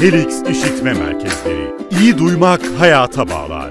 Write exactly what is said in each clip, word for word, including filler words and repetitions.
Helix İşitme Merkezleri. İyi duymak hayata bağlar.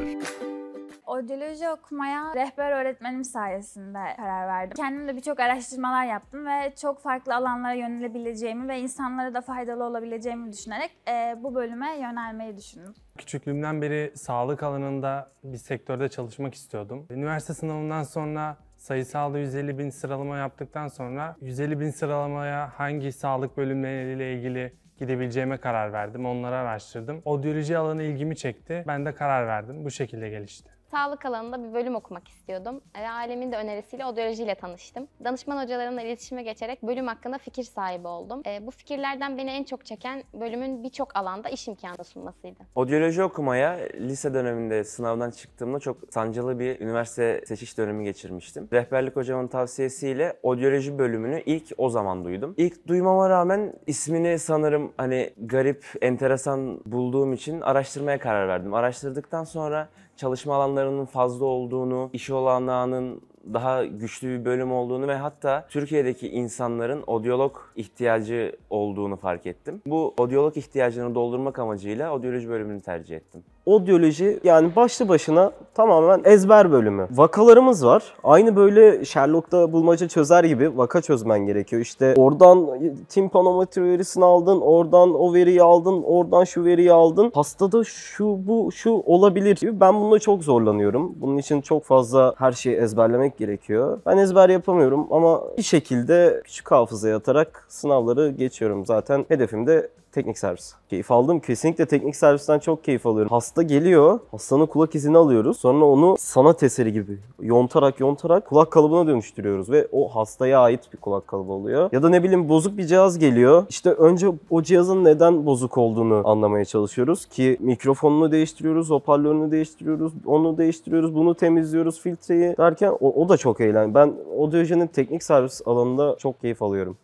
Odyoloji okumaya rehber öğretmenim sayesinde karar verdim. Kendim de birçok araştırmalar yaptım ve çok farklı alanlara yönelebileceğimi ve insanlara da faydalı olabileceğimi düşünerek e, bu bölüme yönelmeyi düşündüm. Küçüklüğümden beri sağlık alanında bir sektörde çalışmak istiyordum. Üniversite sınavından sonra sayısalda yüz elli bin sıralama yaptıktan sonra yüz elli bin sıralamaya hangi sağlık bölümleriyle ilgili gidebileceğime karar verdim, onları araştırdım. Odyoloji alanı ilgimi çekti, ben de karar verdim. Bu şekilde gelişti. Sağlık alanında bir bölüm okumak istiyordum ve ailemin de önerisiyle odyolojiyle tanıştım. Danışman hocalarımla iletişime geçerek bölüm hakkında fikir sahibi oldum. E, bu fikirlerden beni en çok çeken bölümün birçok alanda iş imkanı sunmasıydı. Odyoloji okumaya lise döneminde sınavdan çıktığımda çok sancılı bir üniversite seçiş dönemi geçirmiştim. Rehberlik hocamın tavsiyesiyle odyoloji bölümünü ilk o zaman duydum. İlk duymama rağmen ismini sanırım hani garip, enteresan bulduğum için araştırmaya karar verdim. Araştırdıktan sonra çalışma alanlarının fazla olduğunu, iş olanağının daha güçlü bir bölüm olduğunu ve hatta Türkiye'deki insanların odyolog ihtiyacı olduğunu fark ettim. Bu odyolog ihtiyacını doldurmak amacıyla odyoloji bölümünü tercih ettim. Odyoloji yani başlı başına tamamen ezber bölümü. Vakalarımız var. Aynı böyle Sherlock'ta bulmaca çözer gibi vaka çözmen gerekiyor. İşte oradan timpanometri verisini aldın, oradan o veriyi aldın, oradan şu veriyi aldın. Hastada şu, bu, şu olabilir gibi. Ben bununla çok zorlanıyorum. Bunun için çok fazla her şeyi ezberlemek gerekiyor. Ben ezber yapamıyorum ama bir şekilde küçük hafızaya atarak sınavları geçiyorum. Zaten hedefim de teknik servis. Keyif aldım. Kesinlikle teknik servisten çok keyif alıyorum. Hasta geliyor. Hastanın kulak izini alıyoruz. Sonra onu sanat eseri gibi yontarak yontarak kulak kalıbına dönüştürüyoruz ve o hastaya ait bir kulak kalıbı oluyor. Ya da ne bileyim bozuk bir cihaz geliyor. İşte önce o cihazın neden bozuk olduğunu anlamaya çalışıyoruz ki mikrofonunu değiştiriyoruz, hoparlörünü değiştiriyoruz, onu değiştiriyoruz, bunu temizliyoruz, filtreyi derken o, o da çok eğlenceli. Ben odyolojinin teknik servis alanında çok keyif alıyorum.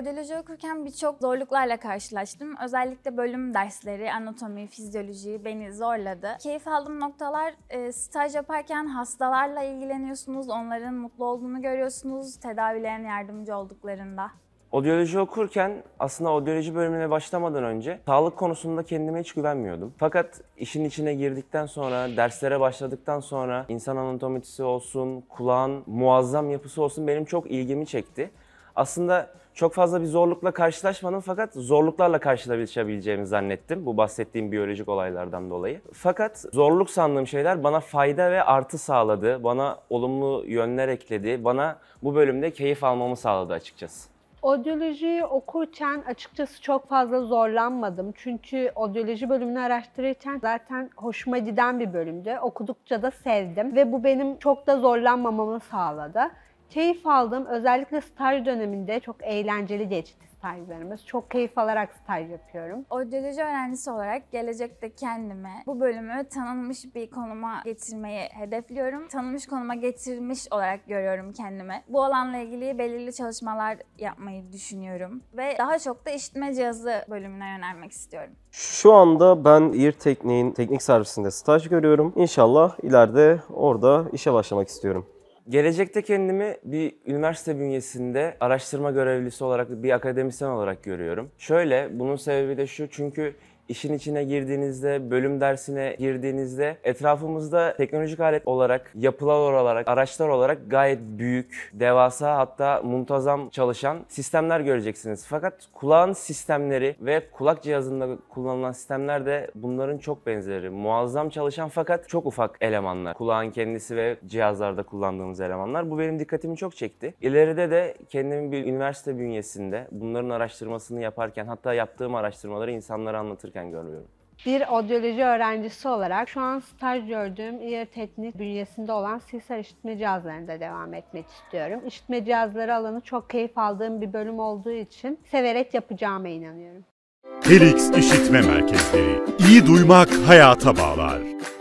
Odyoloji okurken birçok zorluklarla karşılaştım. Özellikle bölüm dersleri, anatomi, fizyoloji beni zorladı. Keyif aldığım noktalar, staj yaparken hastalarla ilgileniyorsunuz, onların mutlu olduğunu görüyorsunuz, tedavilerine yardımcı olduklarında. Odyoloji okurken aslında odyoloji bölümüne başlamadan önce sağlık konusunda kendime hiç güvenmiyordum. Fakat işin içine girdikten sonra, derslere başladıktan sonra insan anatomisi olsun, kulağın muazzam yapısı olsun benim çok ilgimi çekti. Aslında çok fazla bir zorlukla karşılaşmadım fakat zorluklarla karşılaşabileceğimi zannettim. Bu bahsettiğim biyolojik olaylardan dolayı. Fakat zorluk sandığım şeyler bana fayda ve artı sağladı. Bana olumlu yönler ekledi. Bana bu bölümde keyif almamı sağladı açıkçası. Odyolojiyi okurken açıkçası çok fazla zorlanmadım. Çünkü odyoloji bölümünü araştırırken zaten hoşuma giden bir bölümdü. Okudukça da sevdim ve bu benim çok da zorlanmamamı sağladı. Keyif aldım. Özellikle staj döneminde çok eğlenceli geçti stajlarımız. Çok keyif alarak staj yapıyorum. Odyoloji öğrencisi olarak gelecekte kendimi, bu bölümü tanınmış bir konuma getirmeyi hedefliyorum. Tanınmış konuma getirmiş olarak görüyorum kendimi. Bu alanla ilgili belirli çalışmalar yapmayı düşünüyorum. Ve daha çok da işitme cihazı bölümüne yönelmek istiyorum. Şu anda ben ear tekniğin teknik servisinde staj görüyorum. İnşallah ileride orada işe başlamak istiyorum. Gelecekte kendimi bir üniversite bünyesinde araştırma görevlisi olarak, bir akademisyen olarak görüyorum. Şöyle, bunun sebebi de şu, çünkü işin içine girdiğinizde, bölüm dersine girdiğinizde etrafımızda teknolojik alet olarak, yapılar olarak, araçlar olarak gayet büyük, devasa hatta muntazam çalışan sistemler göreceksiniz. Fakat kulağın sistemleri ve kulak cihazında kullanılan sistemler de bunların çok benzeri. Muazzam çalışan fakat çok ufak elemanlar. Kulağın kendisi ve cihazlarda kullandığımız elemanlar. Bu benim dikkatimi çok çekti. İleride de kendimi bir üniversite bünyesinde bunların araştırmasını yaparken, hatta yaptığım araştırmaları insanlara anlatırken görmüyorum. Bir odyoloji öğrencisi olarak şu an staj gördüğüm ear teknik bünyesinde olan silsel işitme cihazlarında devam etmek istiyorum. İşitme cihazları alanı çok keyif aldığım bir bölüm olduğu için severek yapacağıma inanıyorum. Helix İşitme Merkezleri. İyi duymak hayata bağlar.